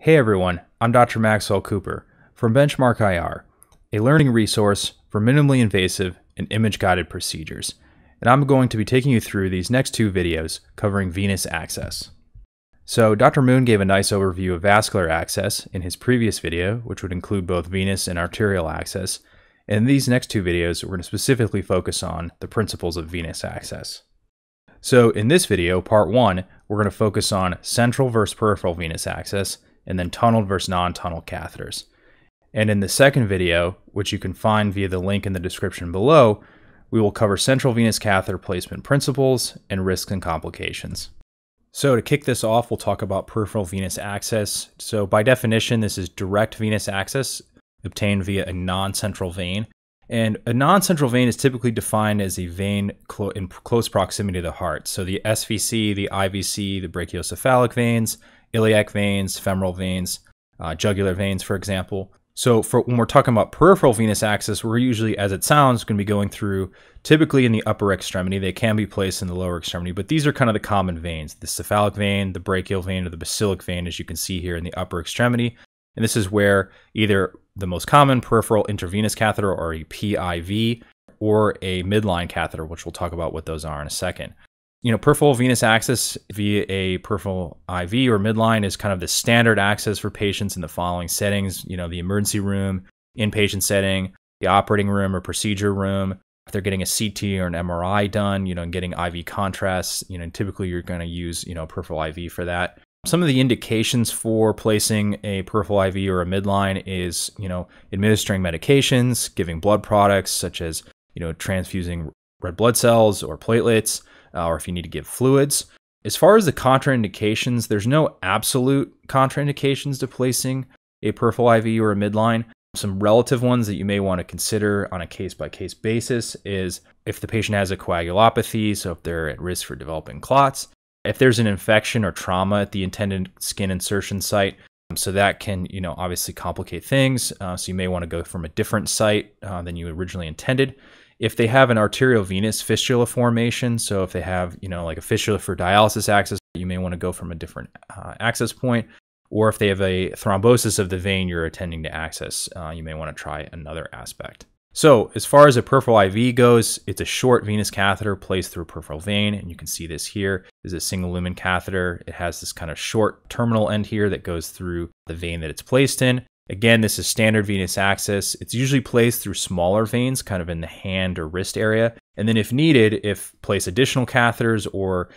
Hey everyone, I'm Dr. Maxwell Cooper from Benchmark IR, a learning resource for minimally invasive and image-guided procedures, and I'm going to be taking you through these next two videos covering venous access. So Dr. Moon gave a nice overview of vascular access in his previous video, which would include both venous and arterial access, and in these next two videos we're going to specifically focus on the principles of venous access. So in this video, part one, we're going to focus on central versus peripheral venous access, and then tunneled versus non-tunneled catheters. And in the second video, which you can find via the link in the description below, we will cover central venous catheter placement principles and risks and complications. So to kick this off, we'll talk about peripheral venous access. So by definition, this is direct venous access obtained via a non-central vein. And a non-central vein is typically defined as a vein in close proximity to the heart. So the SVC, the IVC, the brachiocephalic veins, iliac veins, femoral veins, jugular veins, for example. So when we're talking about peripheral venous access, we're usually, as it sounds, going to be going through typically in the upper extremity. They can be placed in the lower extremity, but these are kind of the common veins, the cephalic vein, the brachial vein, or the basilic vein, as you can see here in the upper extremity. And this is where either the most common peripheral intravenous catheter, or a PIV, or a midline catheter, which we'll talk about what those are in a second. You know, peripheral venous access via a peripheral IV or midline is kind of the standard access for patients in the following settings. You know, the emergency room, inpatient setting, the operating room or procedure room. If they're getting a CT or an MRI done, you know, and getting IV contrasts, you know, typically you're going to use, you know, peripheral IV for that. Some of the indications for placing a peripheral IV or a midline is, you know, administering medications, giving blood products such as, you know, transfusing red blood cells or platelets, or if you need to give fluids. As far as the contraindications, there's no absolute contraindications to placing a peripheral IV or a midline. Some relative ones that you may want to consider on a case-by-case basis is if the patient has a coagulopathy, so if they're at risk for developing clots, if there's an infection or trauma at the intended skin insertion site, so that can, you know, obviously complicate things, so you may want to go from a different site than you originally intended. If they have an arteriovenous fistula formation, so if they have, you know, like a fistula for dialysis access, you may want to go from a different access point. Or if they have a thrombosis of the vein you're attending to access, you may want to try another aspect. So as far as a peripheral IV goes, it's a short venous catheter placed through a peripheral vein, and you can see this here is a single lumen catheter. It has this kind of short terminal end here that goes through the vein that it's placed in. Again, this is standard venous access. It's usually placed through smaller veins, kind of in the hand or wrist area. And then if needed, if place additional catheters or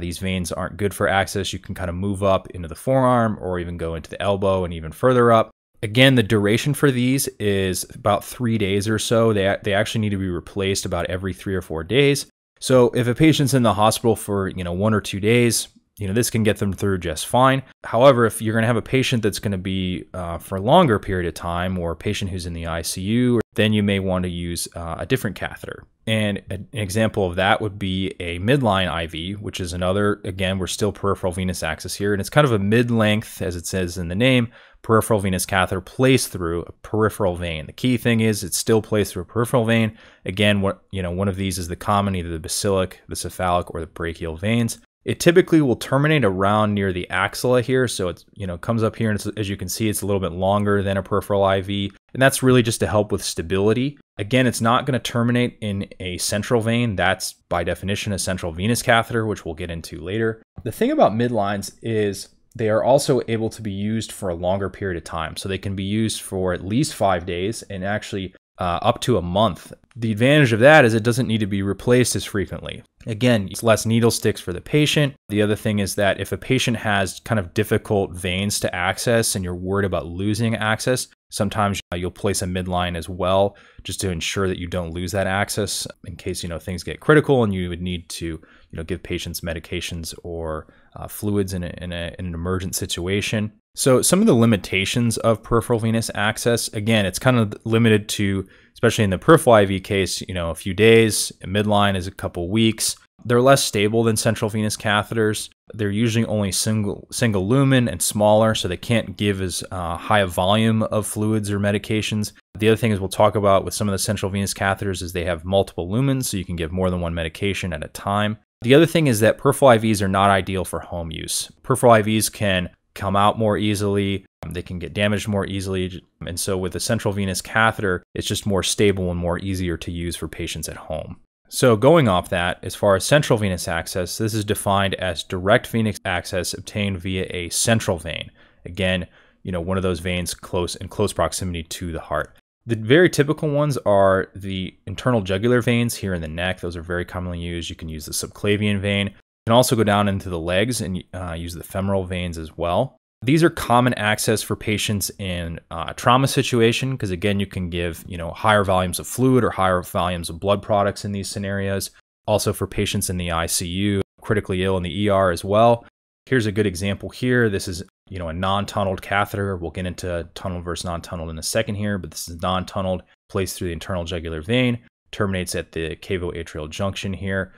these veins aren't good for access, you can kind of move up into the forearm or even go into the elbow and even further up. Again, the duration for these is about 3 days or so. They actually need to be replaced about every 3 or 4 days. So if a patient's in the hospital for, you know, 1 or 2 days, you know, this can get them through just fine. However, if you're going to have a patient that's going to be for a longer period of time, or a patient who's in the ICU, then you may want to use a different catheter. And an example of that would be a midline IV, which is another, again, we're still peripheral venous access here, and it's kind of a mid-length, as it says in the name, peripheral venous catheter placed through a peripheral vein. The key thing is it's still placed through a peripheral vein. Again, one of these is the common, either the basilic, the cephalic, or the brachial veins. It typically will terminate around near the axilla here, so it's, you know, comes up here, and it's, as you can see, it's a little bit longer than a peripheral IV, and that's really just to help with stability. Again, it's not going to terminate in a central vein. That's by definition a central venous catheter, which we'll get into later. The thing about midlines is they are also able to be used for a longer period of time, so they can be used for at least 5 days and actually up to a month. The advantage of that is it doesn't need to be replaced as frequently. Again, it's less needle sticks for the patient. The other thing is that if a patient has kind of difficult veins to access and you're worried about losing access, sometimes you'll place a midline as well, just to ensure that you don't lose that access in case, you know, things get critical and you would need to, you know, give patients medications or fluids in an emergent situation. So some of the limitations of peripheral venous access, again, it's kind of limited to, especially in the peripheral IV case, you know, a few days, a midline is a couple weeks. They're less stable than central venous catheters. They're usually only single lumen and smaller, so they can't give as high a volume of fluids or medications. The other thing is we'll talk about with some of the central venous catheters is they have multiple lumens, so you can give more than one medication at a time. The other thing is that peripheral IVs are not ideal for home use. Peripheral IVs can come out more easily. They can get damaged more easily. And so with the central venous catheter, it's just more stable and more easier to use for patients at home. So going off that, as far as central venous access, this is defined as direct venous access obtained via a central vein. Again, you know, one of those veins in close proximity to the heart. The very typical ones are the internal jugular veins here in the neck. Those are very commonly used. You can use the subclavian vein. You can also go down into the legs and use the femoral veins as well. These are common access for patients in a trauma situation because, again, you can give, you know, higher volumes of fluid or higher volumes of blood products in these scenarios. Also for patients in the ICU, critically ill in the ER as well. Here's a good example here. This is, you know, a non-tunneled catheter. We'll get into tunneled versus non-tunneled in a second here, but this is non-tunneled, placed through the internal jugular vein, terminates at the cavo-atrial junction here,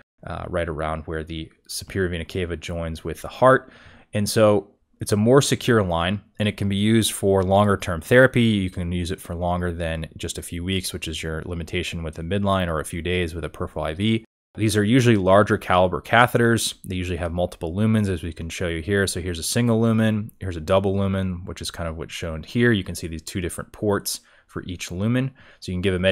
right around where the superior vena cava joins with the heart. And so it's a more secure line, and it can be used for longer-term therapy. You can use it for longer than just a few weeks, which is your limitation with a midline, or a few days with a peripheral IV. These are usually larger caliber catheters. They usually have multiple lumens, as we can show you here. So here's a single lumen, here's a double lumen, which is kind of what's shown here. You can see these two different ports for each lumen. So you can give a different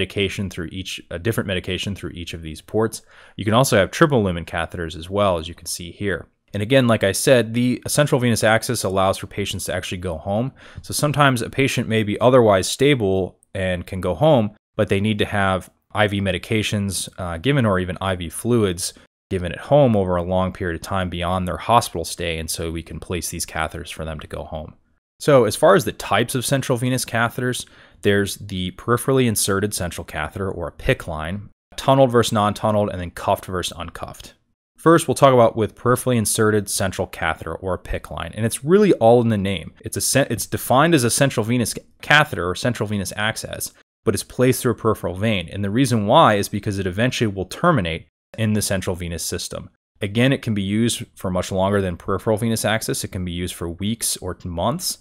medication through each of these ports. You can also have triple lumen catheters as well, as you can see here. And again, like I said, the central venous access allows for patients to actually go home. So sometimes a patient may be otherwise stable and can go home, but they need to have IV medications given, or even IV fluids given at home over a long period of time beyond their hospital stay, and so we can place these catheters for them to go home. So as far as the types of central venous catheters, there's the peripherally inserted central catheter, or a PICC line, tunneled versus non-tunneled, and then cuffed versus uncuffed. First, we'll talk about with peripherally inserted central catheter, or a PICC line, and it's really all in the name. It's defined as a central venous catheter, or central venous access, but it's placed through a peripheral vein. And the reason why is because it eventually will terminate in the central venous system. Again, it can be used for much longer than peripheral venous access. It can be used for weeks or months.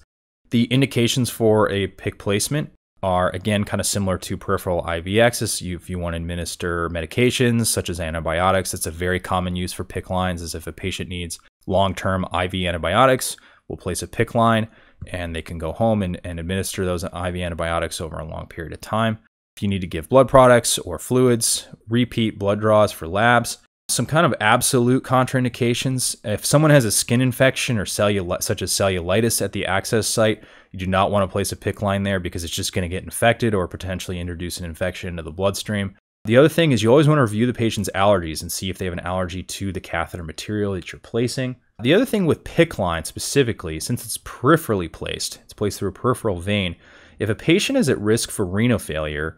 The indications for a PICC placement are, again, kind of similar to peripheral IV access. If you want to administer medications such as antibiotics, that's a very common use for PICC lines, is if a patient needs long-term IV antibiotics, we'll place a PICC line, and they can go home and administer those IV antibiotics over a long period of time. If you need to give blood products or fluids, repeat blood draws for labs. Some kind of absolute contraindications: if someone has a skin infection or such as cellulitis at the access site, you do not want to place a PICC line there because it's just going to get infected or potentially introduce an infection into the bloodstream. The other thing is you always want to review the patient's allergies and see if they have an allergy to the catheter material that you're placing. The other thing with PICC line specifically, since it's peripherally placed, it's placed through a peripheral vein, if a patient is at risk for renal failure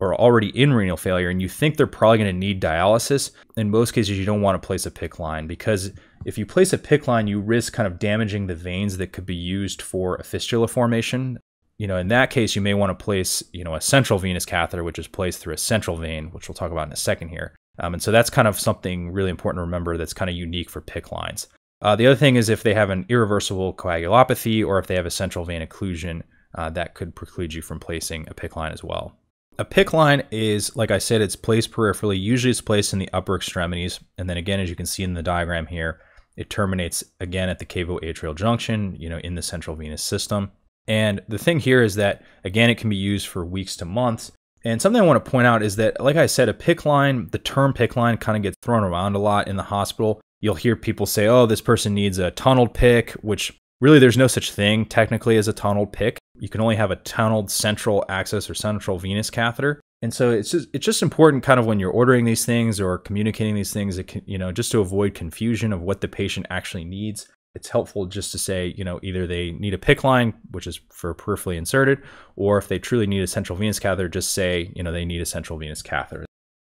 or already in renal failure and you think they're probably going to need dialysis, in most cases you don't want to place a PICC line, because if you place a PICC line, you risk kind of damaging the veins that could be used for a fistula formation. You know, in that case, you may want to place, you know, a central venous catheter, which is placed through a central vein, which we'll talk about in a second here. And so that's kind of something really important to remember that's kind of unique for PICC lines. The other thing is if they have an irreversible coagulopathy or if they have a central vein occlusion, that could preclude you from placing a PICC line as well. A PICC line is, like I said, it's placed peripherally. Usually it's placed in the upper extremities. And then again, as you can see in the diagram here, it terminates again at the cavo-atrial junction, you know, in the central venous system. And the thing here is that, again, it can be used for weeks to months. And something I want to point out is that, like I said, a PICC line, the term PICC line kind of gets thrown around a lot in the hospital. You'll hear people say, oh, this person needs a tunneled PICC, which really there's no such thing technically as a tunneled PICC. You can only have a tunneled central access or central venous catheter. And so it's just important kind of when you're ordering these things or communicating these things, it can, you know, just to avoid confusion of what the patient actually needs. It's helpful just to say, you know, either they need a PICC line, which is for peripherally inserted, or if they truly need a central venous catheter, just say, you know, they need a central venous catheter.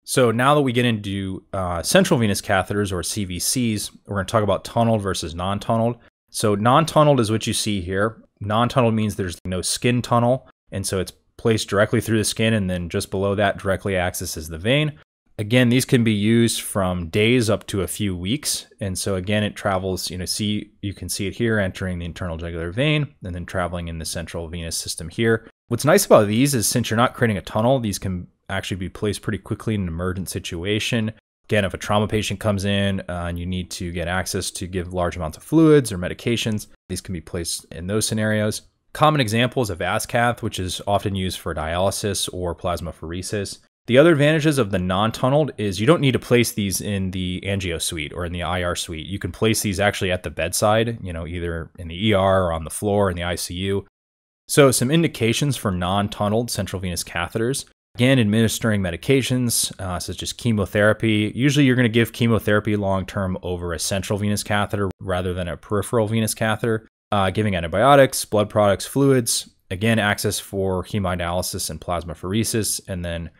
So now that we get into central venous catheters, or CVCs, we're going to talk about tunneled versus non-tunneled. So non-tunneled is what you see here. Non-tunneled means there's no skin tunnel, and so it's placed directly through the skin, and then just below that directly accesses the vein. Again, these can be used from days up to a few weeks. And so again, it travels, you know, you can see it here entering the internal jugular vein and then traveling in the central venous system here. What's nice about these is since you're not creating a tunnel, these can actually be placed pretty quickly in an emergent situation. Again, if a trauma patient comes in and you need to get access to give large amounts of fluids or medications, these can be placed in those scenarios. Common example is a VASCath, which is often used for dialysis or plasmapheresis. The other advantages of the non-tunneled is you don't need to place these in the angio suite or in the IR suite. You can place these actually at the bedside, you know, either in the ER or on the floor in the ICU. So some indications for non-tunneled central venous catheters. Again, administering medications such as chemotherapy. Usually you're going to give chemotherapy long-term over a central venous catheter rather than a peripheral venous catheter. Giving antibiotics, blood products, fluids. Again, access for hemodialysis and plasmapheresis, and then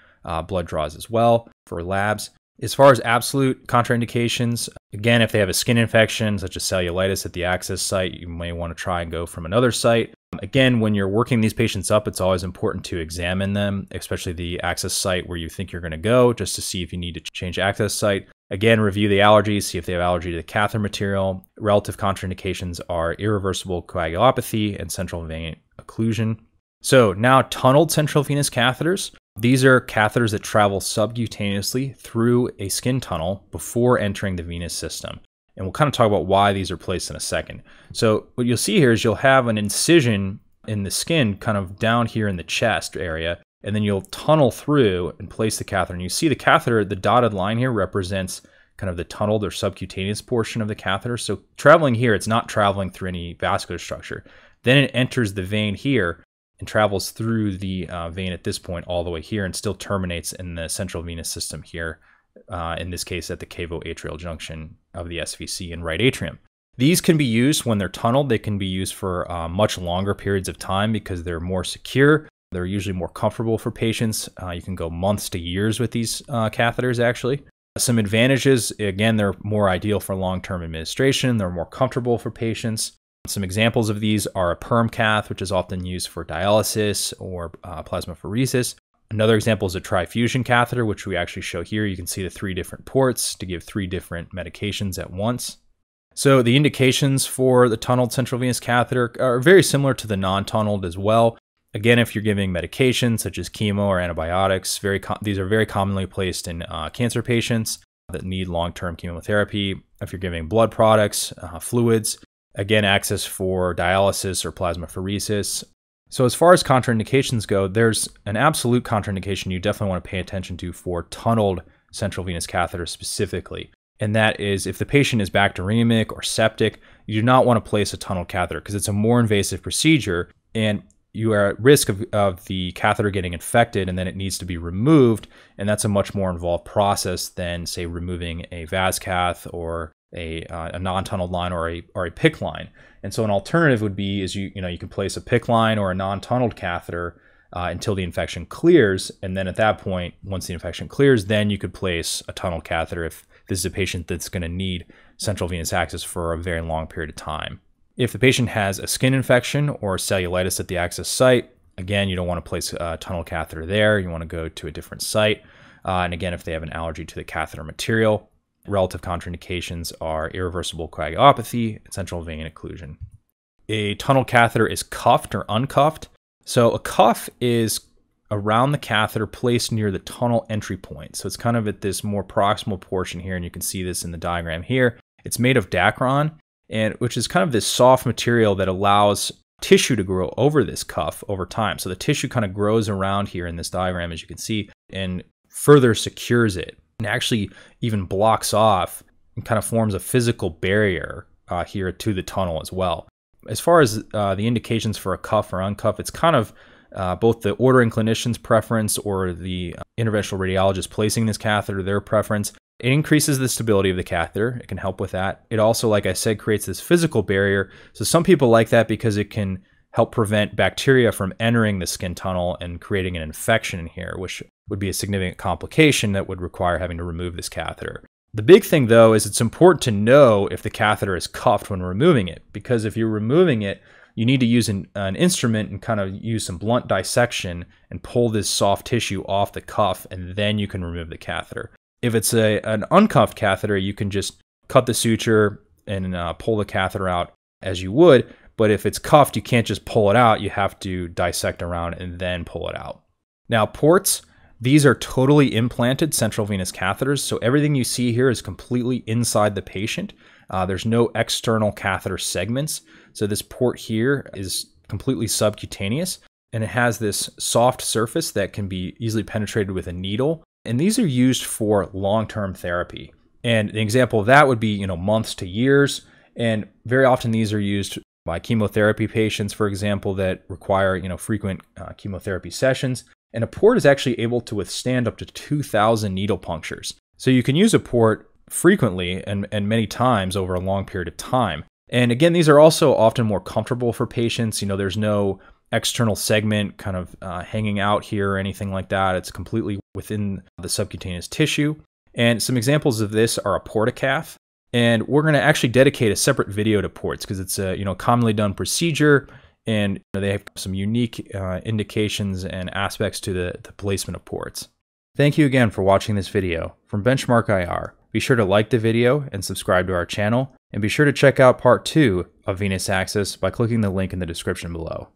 blood draws as well for labs. As far as absolute contraindications, again, if they have a skin infection such as cellulitis at the access site, you may want to try and go from another site. Again, when you're working these patients up, it's always important to examine them, especially the access site where you think you're going to go, just to see if you need to change access site. Again, review the allergies, see if they have allergy to the catheter material. Relative contraindications are irreversible coagulopathy and central vein occlusion. So now, tunneled central venous catheters. These are catheters that travel subcutaneously through a skin tunnel before entering the venous system. And we'll kind of talk about why these are placed in a second. So what you'll see here is you'll have an incision in the skin kind of down here in the chest area, and then you'll tunnel through and place the catheter. And you see the catheter, the dotted line here represents kind of the tunneled or subcutaneous portion of the catheter. So traveling here, it's not traveling through any vascular structure. Then it enters the vein here and travels through the vein at this point all the way here, and still terminates in the central venous system here. In this case, at the cavo-atrial junction of the SVC and right atrium. These can be used when they're tunneled. They can be used for much longer periods of time because they're more secure. They're usually more comfortable for patients. You can go months to years with these catheters, actually. Some advantages, again, they're more ideal for long-term administration. They're more comfortable for patients. Some examples of these are a perm cath, which is often used for dialysis or plasmapheresis. Another example is a trifusion catheter, which we actually show here. You can see the three different ports to give three different medications at once. So the indications for the tunneled central venous catheter are very similar to the non-tunneled as well. Again, if you're giving medications such as chemo or antibiotics, these are very commonly placed in cancer patients that need long-term chemotherapy. If you're giving blood products, fluids, again, access for dialysis or plasmapheresis. So as far as contraindications go, there's an absolute contraindication you definitely want to pay attention to for tunneled central venous catheters specifically. And that is if the patient is bacteremic or septic, you do not want to place a tunneled catheter because it's a more invasive procedure and you are at risk of the catheter getting infected and then it needs to be removed. And that's a much more involved process than, say, removing a VASCath or a non-tunneled line or a PICC line. And so an alternative would be is you can place a PICC line or a non-tunneled catheter until the infection clears, and then at that point, once the infection clears, then you could place a tunneled catheter if this is a patient that's going to need central venous access for a very long period of time. If the patient has a skin infection or cellulitis at the access site, again, you don't want to place a tunneled catheter there. You want to go to a different site. And again, if they have an allergy to the catheter material. Relative contraindications are irreversible coagulopathy and central vein occlusion. A tunneled catheter is cuffed or uncuffed. So a cuff is around the catheter placed near the tunnel entry point. So it's kind of at this more proximal portion here, and you can see this in the diagram here. It's made of Dacron, which is kind of this soft material that allows tissue to grow over this cuff over time. So the tissue kind of grows around here in this diagram, as you can see, and further secures it. And actually even blocks off and kind of forms a physical barrier here to the tunnel as well. As far as the indications for a cuff or uncuff, it's kind of both the ordering clinician's preference or the interventional radiologist placing this catheter, their preference. It increases the stability of the catheter. It can help with that. It also, like I said, creates this physical barrier. So some people like that because it can help prevent bacteria from entering the skin tunnel and creating an infection in here, which would be a significant complication that would require having to remove this catheter. The big thing, though, is it's important to know if the catheter is cuffed when removing it, because if you're removing it, you need to use an instrument and kind of use some blunt dissection and pull this soft tissue off the cuff, and then you can remove the catheter. If it's an uncuffed catheter, you can just cut the suture and pull the catheter out as you would, but if it's cuffed, you can't just pull it out. You have to dissect around and then pull it out. Now, ports. These are totally implanted central venous catheters, so everything you see here is completely inside the patient. There's no external catheter segments. So this port here is completely subcutaneous, and it has this soft surface that can be easily penetrated with a needle. And these are used for long-term therapy. And an example of that would be, months to years. And very often these are used by chemotherapy patients, for example, that require, frequent chemotherapy sessions. And a port is actually able to withstand up to 2,000 needle punctures. So you can use a port frequently and many times over a long period of time. And again, these are also often more comfortable for patients. There's no external segment kind of hanging out here or anything like that. It's completely within the subcutaneous tissue. And some examples of this are a port-a-cath. And we're going to actually dedicate a separate video to ports because it's a commonly done procedure, and they have some unique indications and aspects to the placement of ports. Thank you again for watching this video from Benchmark IR. Be sure to like the video and subscribe to our channel, and be sure to check out part 2 of Venous Access by clicking the link in the description below.